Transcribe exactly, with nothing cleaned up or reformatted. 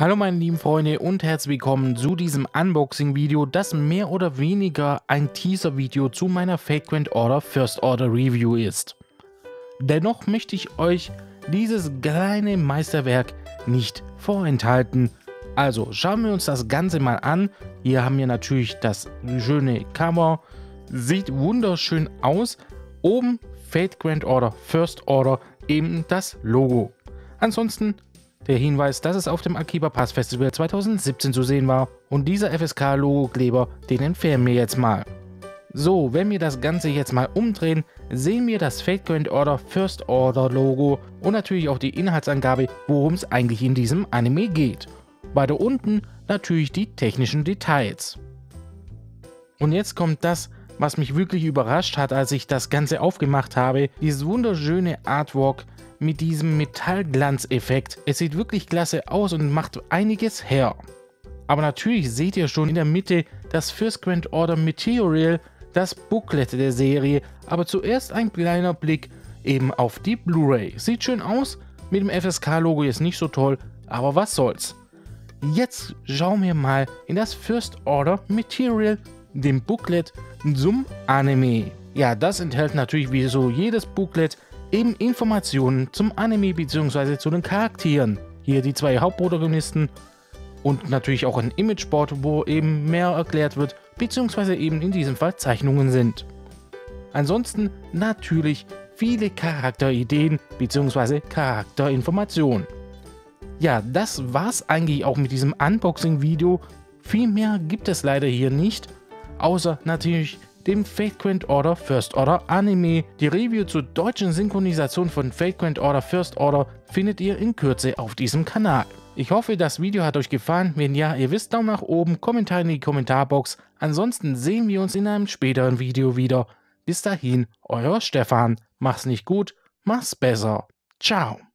Hallo meine lieben Freunde und herzlich willkommen zu diesem Unboxing-Video, das mehr oder weniger ein Teaser-Video zu meiner Fate/Grand Order First Order Review ist. Dennoch möchte ich euch dieses kleine Meisterwerk nicht vorenthalten. Also schauen wir uns das Ganze mal an. Hier haben wir natürlich das schöne Cover, sieht wunderschön aus. Oben Fate/Grand Order First Order, eben das Logo. Ansonsten der Hinweis, dass es auf dem Akiba Pass Festival zweitausendsiebzehn zu sehen war, und dieser F S K-Logo-Kleber, den entfernen wir jetzt mal. So, wenn wir das Ganze jetzt mal umdrehen, sehen wir das Fate Grand Order First Order Logo und natürlich auch die Inhaltsangabe, worum es eigentlich in diesem Anime geht. Weiter unten natürlich die technischen Details. Und jetzt kommt das, was mich wirklich überrascht hat, als ich das Ganze aufgemacht habe, dieses wunderschöne Artwork mit diesem Metallglanzeffekt. Es sieht wirklich klasse aus und macht einiges her. Aber natürlich seht ihr schon in der Mitte das First Grand Order Material, das Booklet der Serie. Aber zuerst ein kleiner Blick eben auf die Blu-ray. Sieht schön aus, mit dem F S K-Logo jetzt nicht so toll, aber was soll's. Jetzt schauen wir mal in das First Order Material, dem Booklet zum Anime. Ja, das enthält natürlich wie so jedes Booklet eben Informationen zum Anime bzw. zu den Charakteren. Hier die zwei Hauptprotagonisten und natürlich auch ein Imageboard, wo eben mehr erklärt wird bzw. eben in diesem Fall Zeichnungen sind. Ansonsten natürlich viele Charakterideen bzw. Charakterinformationen. Ja, das war's eigentlich auch mit diesem Unboxing-Video. Viel mehr gibt es leider hier nicht, außer natürlich dem Fate Grand Order First Order Anime. Die Review zur deutschen Synchronisation von Fate Grand Order First Order findet ihr in Kürze auf diesem Kanal. Ich hoffe, das Video hat euch gefallen. Wenn ja, ihr wisst, Daumen nach oben, Kommentar in die Kommentarbox. Ansonsten sehen wir uns in einem späteren Video wieder. Bis dahin, euer Stefan. Mach's nicht gut, mach's besser. Ciao.